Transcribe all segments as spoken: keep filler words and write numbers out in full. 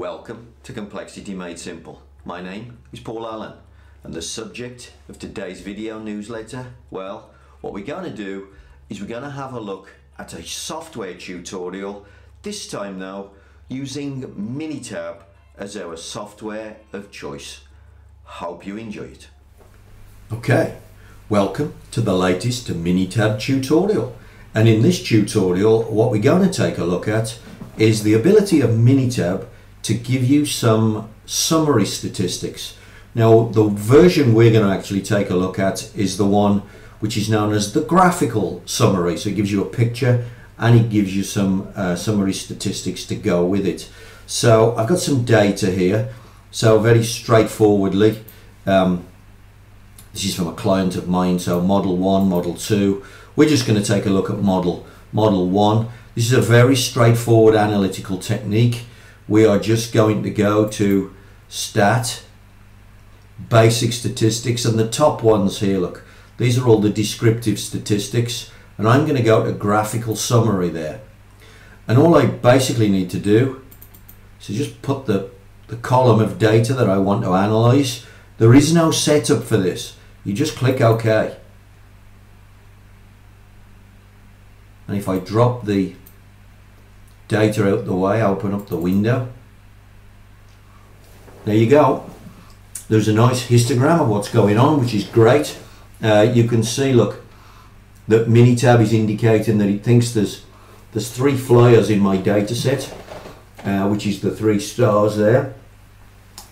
Welcome to Complexity Made Simple. My name is Paul Allen, and the subject of today's video newsletter, well, what we're going to do is we're going to have a look at a software tutorial, this time though using Minitab as our software of choice. Hope you enjoy it. Okay, welcome to the latest Minitab tutorial, and in this tutorial what we're going to take a look at is the ability of Minitab to give you some summary statistics. Now, the version we're going to actually take a look at is the one which is known as the graphical summary. So it gives you a picture and it gives you some uh, summary statistics to go with it. So I've got some data here. So very straightforwardly, um, this is from a client of mine. So model one, model two. We're just going to take a look at model model one. This is a very straightforward analytical technique. We are just going to go to stat, basic statistics, and the top ones here, look, these are all the descriptive statistics, and I'm going to go to graphical summary there. And all I basically need to do is just put the, the column of data that I want to analyze. There is no setup for this. You just click OK. And if I drop the data out the way, open up the window, there you go. There's a nice histogram of what's going on, which is great. Uh, you can see, look, that Minitab is indicating that it thinks there's there's three flyers in my data set, uh, which is the three stars there.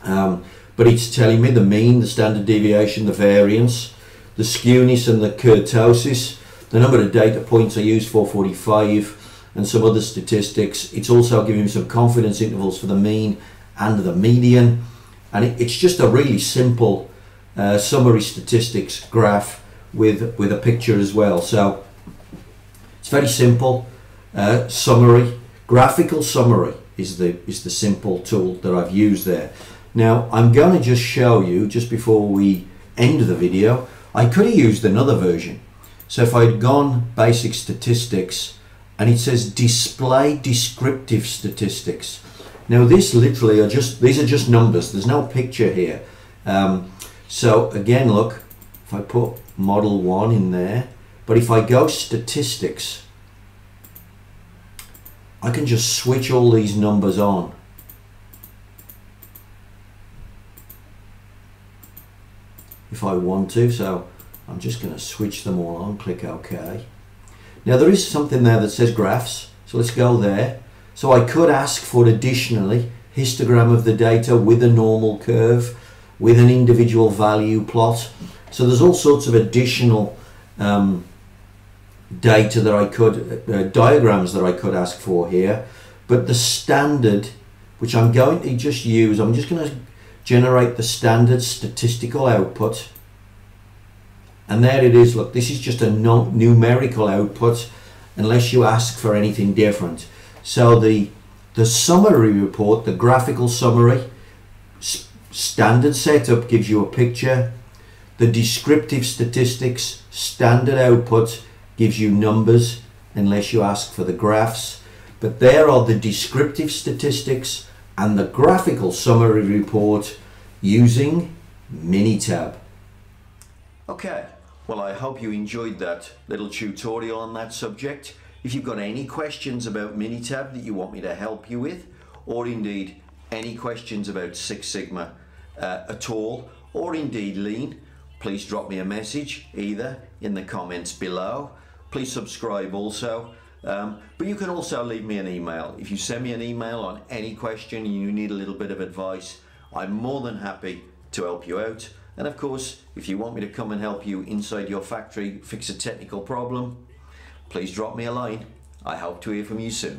Um, but it's telling me the mean, the standard deviation, the variance, the skewness and the kurtosis, the number of data points I use, four forty-five, and some other statistics. It's also giving me some confidence intervals for the mean and the median. And it's just a really simple uh, summary statistics graph with with a picture as well. So it's very simple. Uh, summary, graphical summary is the is the simple tool that I've used there. Now I'm going to just show you, just before we end the video, I could have used another version. So if I'd gone basic statistics and it says display descriptive statistics. Now this literally are just, these are just numbers, there's no picture here. Um, so again, look, if I put model one in there, but if I go statistics, I can just switch all these numbers on. If I want to, so I'm just gonna switch them all on, click OK. Now there is something there that says graphs, so let's go there. So I could ask for additionally histogram of the data with a normal curve, with an individual value plot. So there's all sorts of additional um, data that I could, uh, diagrams that I could ask for here. But the standard, which I'm going to just use, I'm just going to generate the standard statistical output. And there it is, look, this is just a numerical output unless you ask for anything different. So the, the summary report, the graphical summary, standard setup gives you a picture. The descriptive statistics, standard output, gives you numbers unless you ask for the graphs. But there are the descriptive statistics and the graphical summary report using Minitab. Okay, well, I hope you enjoyed that little tutorial on that subject. If you've got any questions about Minitab that you want me to help you with, or indeed any questions about Six Sigma uh, at all, or indeed Lean, please drop me a message either in the comments below. Please subscribe also, um, but you can also leave me an email. If you send me an email on any question and you need a little bit of advice, I'm more than happy to help you out. And of course, if you want me to come and help you inside your factory fix a technical problem, please drop me a line. I hope to hear from you soon.